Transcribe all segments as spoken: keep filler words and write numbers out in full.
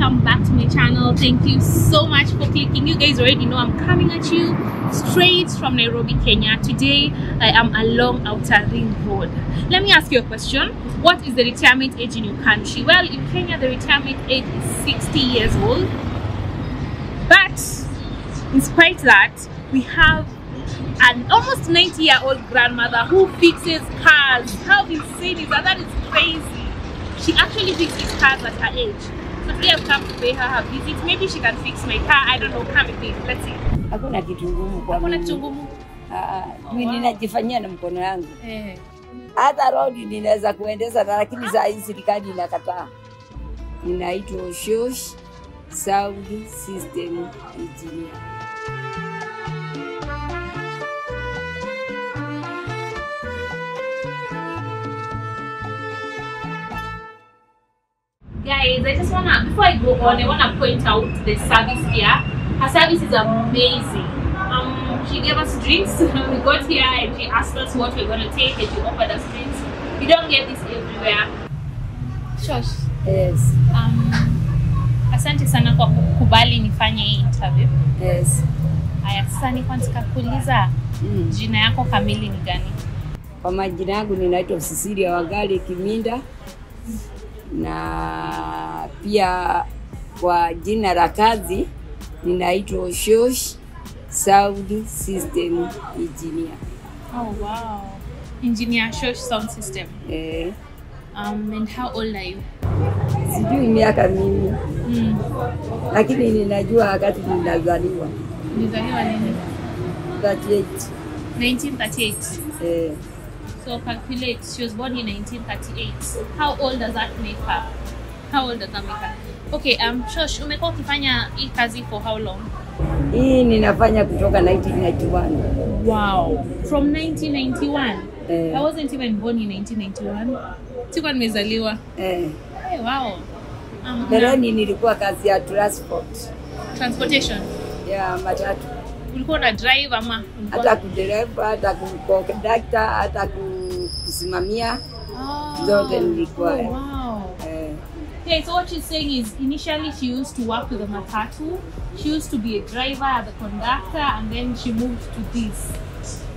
welcome back to my channel. Thank you so much for clicking. You guys already know I'm coming at you straight from Nairobi, Kenya. Today I am along Outer Ring Road. Let me ask you a question. What is the retirement age in your country? Well, in Kenya the retirement age is sixty years old, but in spite of that, we have an almost ninety year old grandmother who fixes cars. How insane is that? That is crazy. She actually fixes cars at her age. So today I've come to pay her her visit. Maybe she can fix my car. I don't know. Come with me. Let's see. Hakuna kitu ngumu kwa mimi. Hakuna kitu ngumu. Ah, mimi ninajifanyia na mkono wangu. Eh. Hata road ninaweza kuendesha lakini saa hii serikali inakataa. Inaitwa Shosh Service System engineer. Guys, I just wanna, before I go on, I wanna point out the service here. Her service is amazing. Um, she gave us drinks. We got here and she asked us what we're gonna take and she offered us drinks. You don't get this everywhere. Shosh. Yes. Um, asante sana kwa kukubali nifanye hii interview. Yes. Aya, sasa niko nataka kuuliza jina yako kamili ni gani? Kwa majina yangu ninaitwa Sisilia Wagali Kiminda. Na pia kwa jina la kazi ninaitwa Shosh Sound System Engineer. Oh wow. Engineer Shosh Sound System. Eh. Um and how old are you? Sijui miaka mimi. Mm. Lakini ninajua wakati nilizaliwa. Nilizaliwa nini? thirty-eight. nineteen thirty-eight. Eh. So calculate, she was born in nineteen thirty-eight. How old does that make her? How old does that make her? Okay, um, Shosh, umekuwa ukifanya hii kazi for how long? Hii ninafanya kutoka nineteen ninety-one. Wow, from nineteen ninety-one? Eh. I wasn't even born in nineteen ninety-one. Sikuwa nimezaliwa. Eh. Hey, wow. Um, Berani nilikuwa kazi ya transport. Transportation? Yeah, matatu. Ulikuwa na drive ama? Hata kudereva, hata kukondakta, hata kusimamia. Oh, zote nilikuwa. Oh, wow. Eh. Okay, so what she's saying is initially she used to work with a matatu. She used to be a driver, the conductor, and then she moved to this.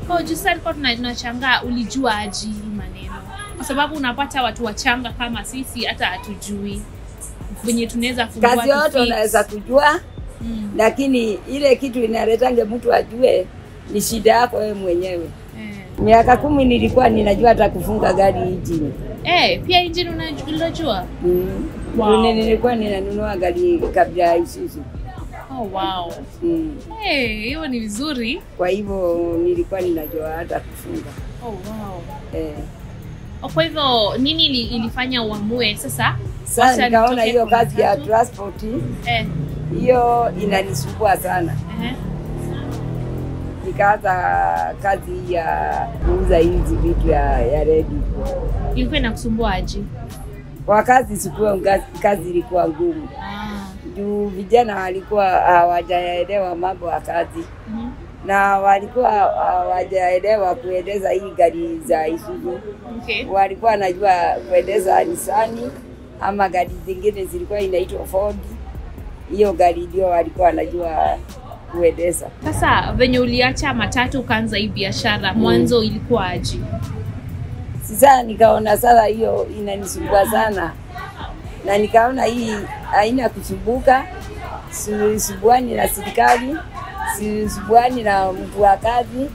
Kwa hiyo just alikuwa tunachanga ulijua aje maneno. Kwa sababu unapata watu wachanga kama sisi hata hatujui. Wenye tunaweza kufungua. Kazi yote unaweza kujua. Mm. Lakini ile kitu inaletanga mtu ajue ni shida yako wewe mwenyewe. Eh. Miaka kumi nilikuwa ninajua hata kufunga gari engine. Eh, pia engine unajua? Mm. Wow. Nini nilikuwa ninanunua gari kabla ya Isuzu. Oh wow. Mm. Eh, hey, hiyo ni vizuri. Kwa hivyo nilikuwa ninajua hata kufunga. Oh wow. Eh. Kwa hivyo nini ilifanya uamue sasa? Sasa nikaona hiyo kazi ya transport. Eh. Hiyo inanisumbua sana. Uh -huh. Nikaanza kazi ya kuuza hizi vitu ya, ya ready. Ilikuwa inakusumbua aje? Kwa kazi sikuwa kazi ilikuwa ngumu. Ah. Juu vijana walikuwa hawajaelewa mambo ya kazi. Uh -huh. Na walikuwa hawajaelewa kuendeza hii gari za Isuzu. Okay. Walikuwa wanajua kuendeza Nissan ama gari zingine zilikuwa inaitwa Ford. Hiyo gari ndio walikuwa wanajua kuendesha. Sasa venye uliacha matatu kaanza hii biashara, mwanzo mm. ilikuwa aje? Sasa nikaona sala hiyo inanisumbua sana. Na nikaona hii haina kusumbuka. Sisumbuani na serikali, sisumbuani na mtu wa kazi.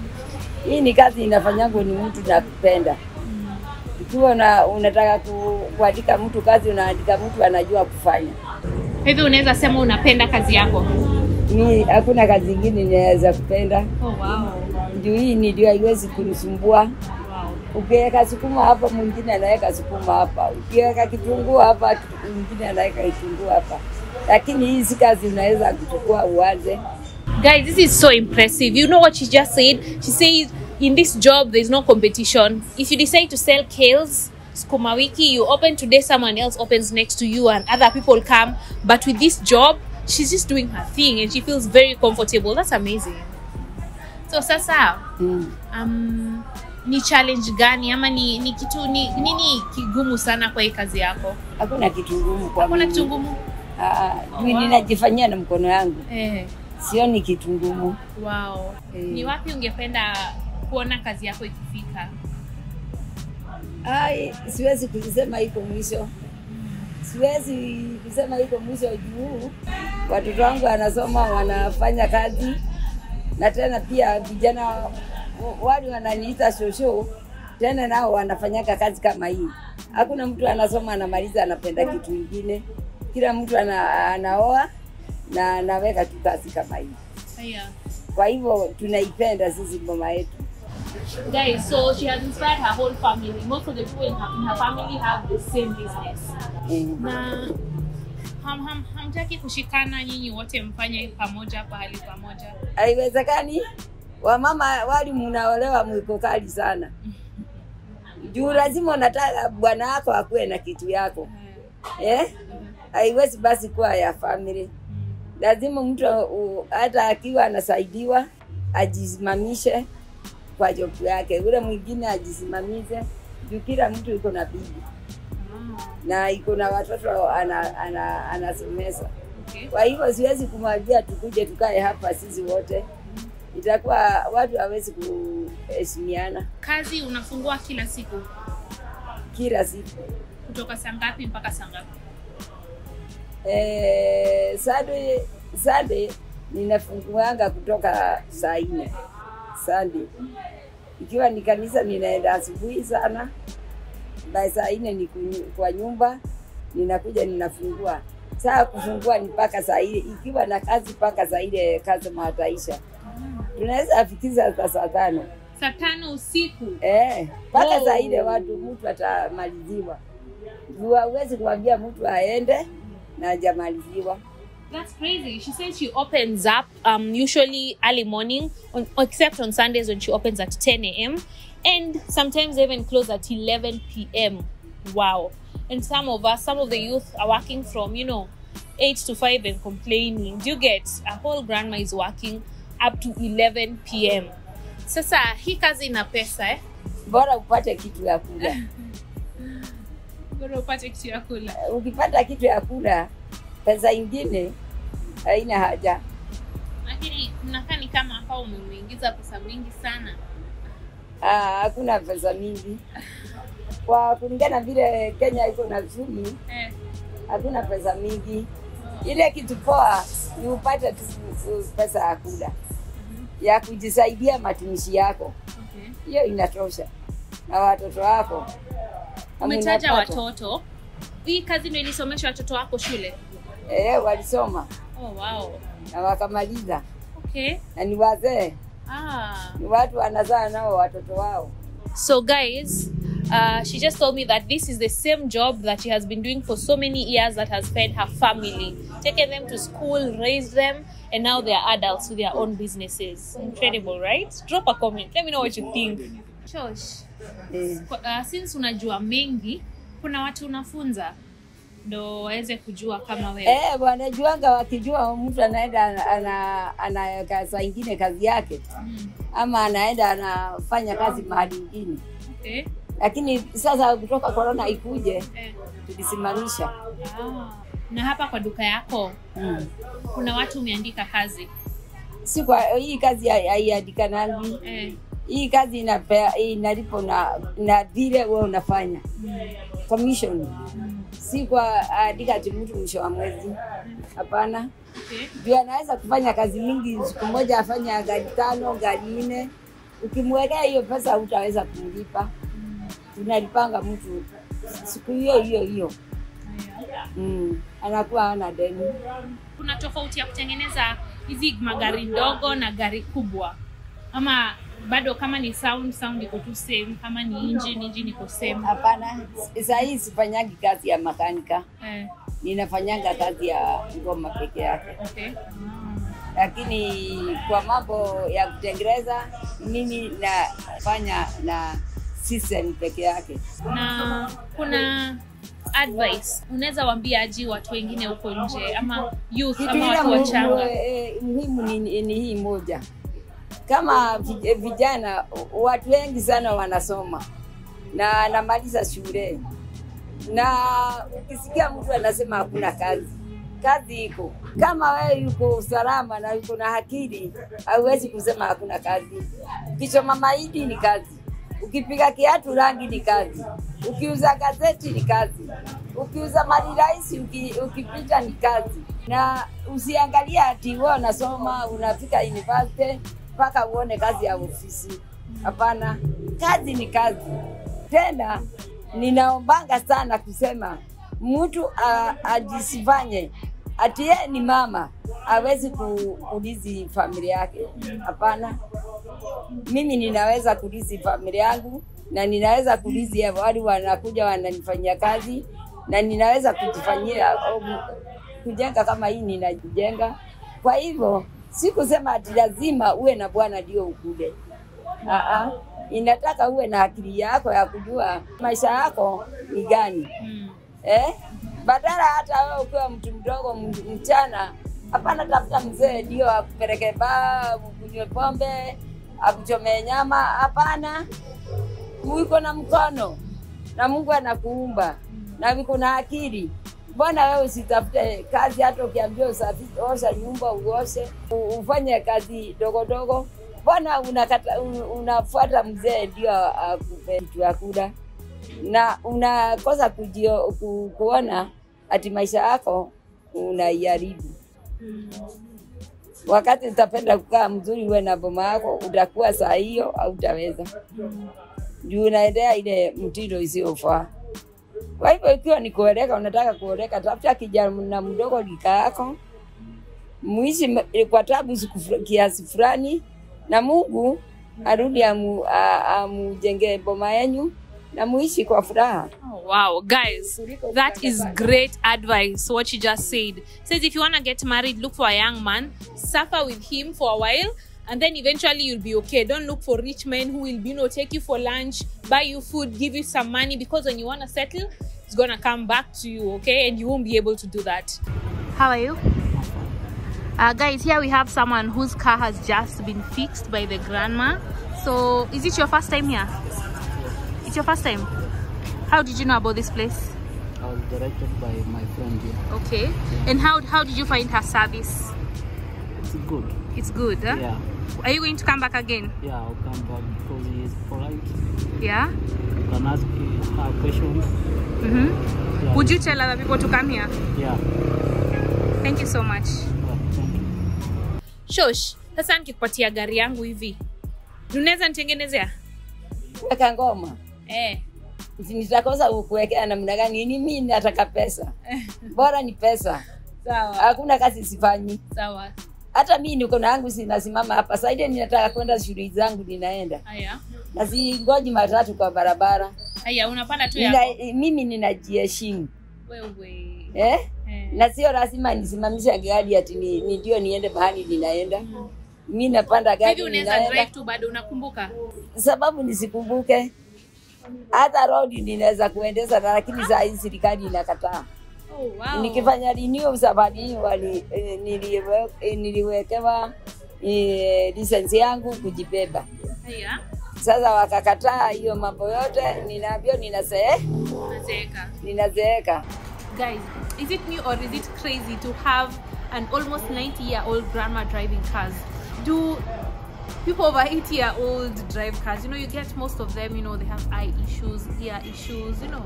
Hii ni kazi inafanyango ni mtu nakupenda. Ukiwa na unataka kuandika mtu kazi, unaandika mtu anajua kufanya. Hivi unaweza sema unapenda kazi yako? Mimi hakuna kazi nyingine ninaweza kupenda. Oh wow. Ndio hii ni ndio haiwezi kunisumbua. Wow. Ukiweka sukuma hapa mwingine anaweka sukuma hapa. Ukiweka kitunguu hapa mwingine anaweka kitunguu hapa. Lakini hii si kazi unaweza kuchukua uanze. Guys, this is so impressive. You know what she just said? She says in this job there's no competition. If you decide to sell kales, Sukuma wiki, you open today, someone else opens next to you and other people come. But with this job, she's just doing her thing and she feels very comfortable. That's amazing. So sasa, mm. um, ni challenge gani ama ni, ni kitu, ni, nini kigumu sana kwa hii kazi yako? Hakuna kitu ngumu kwa mimi. Hakuna kitu ngumu. Uh, mimi oh, wow. Najifanyia na mkono yangu. Eh. Sioni kitu ngumu. Wow. Eh. Ni wapi ungependa kuona kazi yako ikifika? Ai, siwezi kusema iko mwisho. Siwezi kusema iko mwisho juu watoto wangu wanasoma, wanafanya kazi. Na tena pia vijana wali wananiita shosho, tena nao wanafanya kazi kama hii. Hakuna mtu anasoma anamaliza anapenda kitu kingine. Kila mtu ana, anaoa na anaweka tu kazi kama hii. Haya. Kwa hivyo tunaipenda sisi mama yetu. Guys, so she has inspired her whole family. Most of the people in her, in her family have the same business. Mm-hmm. Na ham ham hamtaki kushikana nyinyi wote mfanye pamoja pahali pamoja. Haiwezekani. Wamama wali mnaolewa mwiko kali sana. Juu lazima unataka bwana yako akuwe na kitu yako. Eh? Haiwezi basi kuwa ya family. Lazima mtu hata akiwa anasaidiwa ajisimamishe kwa job yake, ule mwingine ajisimamize juu kila mtu yuko na bibi na iko na watoto anasomeza. Ana, ana kwa hivyo siwezi kumwambia tukuje tukae hapa sisi wote, itakuwa watu hawezi kuheshimiana. Kazi unafungua kila siku? Kila siku. Kutoka saa ngapi mpaka saa ngapi? Eh, Sunday Sunday ninafunguanga kutoka saa nne Sunday. Ikiwa ni kanisa ninaenda asubuhi sana. Baada saa nne ni kwa nyumba, ninakuja ninafungua. Saa kufungua ni mpaka saa ile, ikiwa na kazi mpaka saa ile kazi mataisha. Tunaweza afikiza hata saa tano. Saa tano usiku. Eh, mpaka saa ile watu mtu atamaliziwa. Huwezi kuambia mtu aende na jamaliziwa. That's crazy. She says she opens up um, usually early morning, on, except on Sundays when she opens at ten a m and sometimes even close at eleven p m Wow. And some of us, some of the youth are working from, you know, eight to five and complaining. Do you get? A whole grandma is working up to eleven p m Sasa, hii kazi ina pesa, eh? Bora upate kitu ya kula. Bora upate kitu ya kula. Ukipata kitu ya kula, pesa ingine haina haja. Lakini mnakani kama hapa umeingiza pesa mingi sana. Ah, hakuna pesa mingi. Kwa kulingana vile Kenya iko na uchumi, eh, hakuna pesa mingi. Oh. Ile kitu poa ni upate pesa ya kula. Mm -hmm. Ya kujisaidia matumishi yako. Okay. Hiyo inatosha. Na watoto wako. Umetaja watoto. Hii kazi ndio ilisomesha watoto wako shule? Eh, walisoma. Oh, wow. Na wakamaliza. Okay. Na ni wazee. Ah. Ni watu wanazaa nao watoto wao. So guys, uh, she just told me that this is the same job that she has been doing for so many years that has fed her family, taken them to school, raised them, and now they are adults with their own businesses. Incredible, right? Drop a comment. Let me know what you think. Shosh, eh. uh, since unajua mengi, kuna watu unafunza ndo waweze kujua kama wewe. Eh, wanajuanga wakijua mtu anaenda ana ana kazi nyingine kazi yake. Mm. Ama anaenda anafanya kazi mahali nyingine. Okay. Lakini sasa kutoka corona ikuje, eh, tulisimamisha. Ah. Na hapa kwa duka yako, mm, kuna watu umeandika kazi. Si kwa hii kazi haiandikanani. Eh. Hii kazi inapea inalipo na na vile wewe unafanya. Mm. Commission. Mm. Si kwa adika tu mtu mwisho wa mwezi. Hapana. Okay. Ndio anaweza kufanya kazi mingi, siku moja afanya gari tano, gari nne. Ukimwekea hiyo pesa hutaweza kumlipa. Tunalipanga mm. mtu siku hiyo hiyo hiyo. Mm. Anakuwa hana deni. Kuna tofauti ya kutengeneza hizi magari ndogo na gari kubwa? Ama bado kama ni sound sound iko tu same, kama ni engine engine iko same? Hapana, sasa hii sifanyagi kazi ya makanika. Eh. Ninafanyanga kazi ya ngoma peke yake. Okay. Lakini kwa mambo ya kutengeneza mimi nafanya na system peke yake. Na kuna advice unaweza waambia aje watu wengine huko nje ama youth ama watu wachanga? Muhimu ni, ni hii moja. Kama vijana, watu wengi sana wanasoma na anamaliza shule, na ukisikia mtu anasema hakuna kazi, kazi iko. Kama wewe yuko usalama na yuko na akili, hauwezi kusema hakuna kazi. Kicho mama hili ni kazi. Ukipiga kiatu rangi ni kazi. Ukiuza gazeti ni kazi. Ukiuza mali rahisi uki, ukipita ni kazi. Na usiangalia ati wewe unasoma unafika university mpaka uone kazi ya ofisi. Hapana, kazi ni kazi. Tena ninaombanga sana kusema mtu ajisifanye ati yeye ni mama hawezi kuulizi familia yake. Hapana, mimi ninaweza kuulizi familia yangu na ninaweza kuulizi wale wanakuja wananifanyia kazi na ninaweza kujifanyia kujenga kama hii ninajenga. Kwa hivyo sikusema ati lazima uwe na bwana ndio ukule. Aa, inataka uwe na akili yako ya kujua maisha yako ni gani. Mm. Eh? Badala hata wewe ukiwa mtu mdogo mchana, hapana tafuta mzee ndio akupeleke baa, kunywe pombe, akuchomee nyama, hapana. Uko na mkono na Mungu anakuumba na uko na akili. Mbona wewe usitafute kazi hata ukiambiwa usafishe, osha nyumba, uoshe, ufanye kazi dogo dogo? Mbona unakata unafuata mzee ndio akupe kitu ya kula na unakosa kujio ku, kuona ati maisha yako unaiharibu. Wakati utapenda kukaa mzuri wewe na boma yako utakuwa saa hiyo au utaweza. Juu unaendea ile mtindo isiyofaa. Kwa hivyo ikiwa ni kuoleka unataka kuoleka tafuta kijana mdogo kaka yako. Muishi kwa tabu kiasi fulani na Mungu arudi amu, amujengee boma yenu na muishi kwa furaha. Oh, wow, guys, that is great advice what you just said. Says if you want to get married, look for a young man, suffer with him for a while, and then eventually you'll be okay. Don't look for rich men who will, you know, take you for lunch, buy you food, give you some money, because when you want to settle, it's going to come back to you, okay? And you won't be able to do that. How are you? Uh, guys, here we have someone whose car has just been fixed by the grandma. So, is it your first time here? Yes. It's your first time? How did you know about this place? I was directed by my friend here. Okay. Yeah. And how how did you find her service? It's good. It's good, huh? Yeah. Are you going to come back again? Yeah, I'll come back because he is polite. Yeah? You can ask her questions. Mm-hmm. Yeah. Would you tell other people to come here? Yeah. Thank you so much. Shosh, sasa nikikupatia gari yangu hivi, unaweza nitengenezea? Weka ngoma. Eh. Nitakosa kukuwekea namna gani? Ni mimi nataka pesa. Bora ni pesa. Sawa. Hakuna kazi sifanyi. Sawa. Hata mimi niko na yangu sinasimama hapa. Saidi ninataka kwenda shule zangu ninaenda. Haya. Na singoji matatu kwa barabara. Haya, unapanda tu yako. Mimi ninajiheshimu. Wewe. Eh? Eh. Na sio lazima nisimamisha gari ati ni ndio niende mahali ninaenda. Mm. Mimi napanda gari. Hivi unaweza drive tu bado unakumbuka? Sababu nisikumbuke. Hata road ninaweza kuendesha lakini saa hizi serikali inakataa. Oh wow. Nikifanya renew safari wali eh, niliwe, eh, niliwekewa eh, license yangu kujibeba. Haya. Sasa wakakataa hiyo mambo yote ninaambia ninazeeka. Ninazeeka. Ninazeeka. Guys, is it new or is it crazy to have an almost ninety-year-old grandma driving cars? Do people over eighty-year-old drive cars? You know, you get most of them, you know, they have eye issues, ear issues, you know.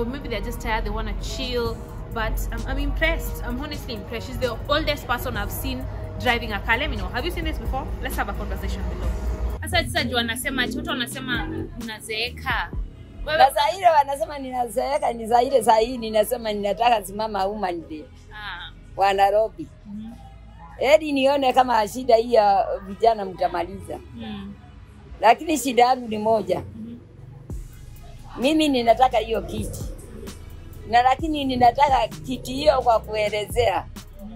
Or maybe they're just tired, they want to chill. But I'm, I'm impressed. I'm honestly impressed. She's the oldest person I've seen driving a car. Let me know. Have you seen this before? Let's have a conversation below. Asante juu anasema, mtoto anasema unazeeka. Sasa ile wanasema ninazeeka ni za ile saa hii ninasema ninataka simama uma ndio. Ah. Wa Nairobi. Mm. Hadi nione kama shida hii ya vijana mtamaliza. Mm. Lakini shida yangu ni moja. Mm. Mimi ninataka hiyo kiti. Na lakini ninataka kiti hiyo kwa kuelezea.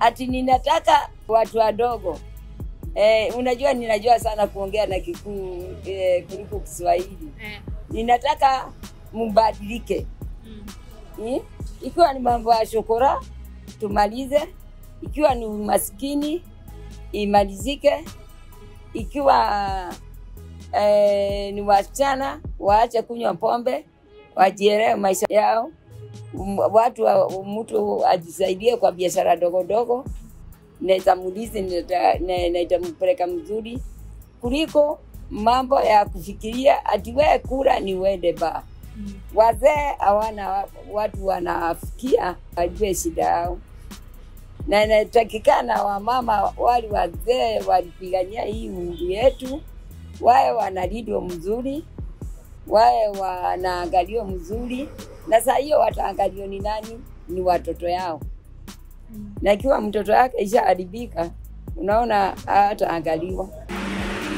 Ati ninataka watu wadogo. Eh, unajua ninajua sana kuongea na Kikuyu eh, kuliko Kiswahili. Eh. Ninataka mbadilike. Mm. Eh? Ikiwa ni mambo ya shokora tumalize, ikiwa ni umaskini imalizike, ikiwa eh, ni wasichana waache kunywa pombe, wajielewe maisha yao, um, watu wa, mtu ajisaidie kwa biashara dogo dogo na itamulizi na itampeleka mzuri kuliko mambo ya kufikiria ati wewe kura ni wende ba. Mm. Wazee hawana watu wanafikia wajue shida yao. Na inatakikana wamama wali wazee walipigania hii uhuru yetu wae wanalindwa mzuri, wae wanaangaliwa mzuri, na saa hiyo wataangaliwa ni nani? Ni watoto yao. Mm. Na ikiwa mtoto yake ishaharibika, unaona hataangaliwa.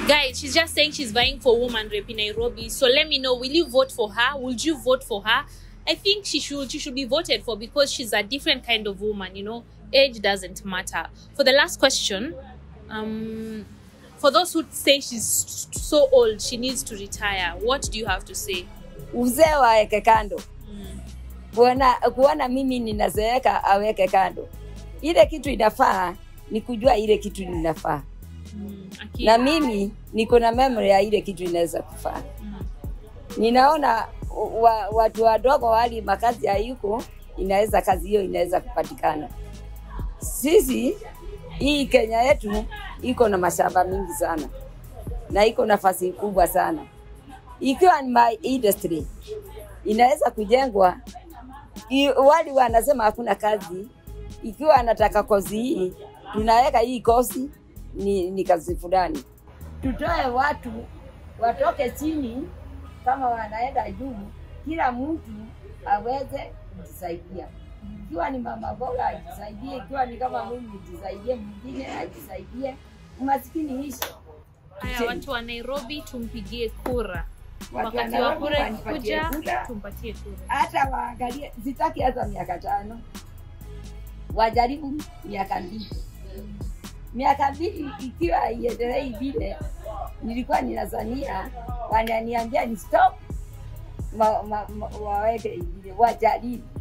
Guys, she's just saying she's vying for woman rep in Nairobi. So let me know, will you vote for her? Would you vote for her? I think she should, she should be voted for because she's a different kind of woman, you know. Age doesn't matter. For the last question, um, for those who say she's so old, she needs to retire, what do you have to say? Uzee waeke kando. Kuona mimi ninazeeka aweke kando. Ile kitu inafaa, ni kujua ile kitu inafaa. Na mimi, niko na memory ya ile kitu inaweza kufaa. Ninaona watu wadogo wali makazi ya yuko, inaweza kazi hiyo, inaweza kupatikana. Sisi, hii Kenya yetu, iko na mashamba mingi sana. Na iko na fasi kubwa sana. Ikiwa ni my industry, inaweza kujengwa. Wali wanasema hakuna kazi. Ikiwa anataka kozi hii, tunaweka hii kozi, ni, ni kazi fulani. Tutoe watu, watoke chini, kama wanaenda juu, kila mtu aweze kujisaidia. Ikiwa ni mama boga ajisaidie, ikiwa ni kama mimi ajisaidie, mwingine ajisaidie, umasikini hishi. Haya watu wa Nairobi tumpigie kura. Wakati wa kura ikikuja, tumpatie kura. Hata waangalie, sitaki hata miaka tano. Wajaribu miaka mbili. Miaka mbili ikiwa iendelee vile, nilikuwa ninazania, wananiambia ni stop, waweke vile, wajaribu.